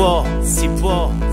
po, si po.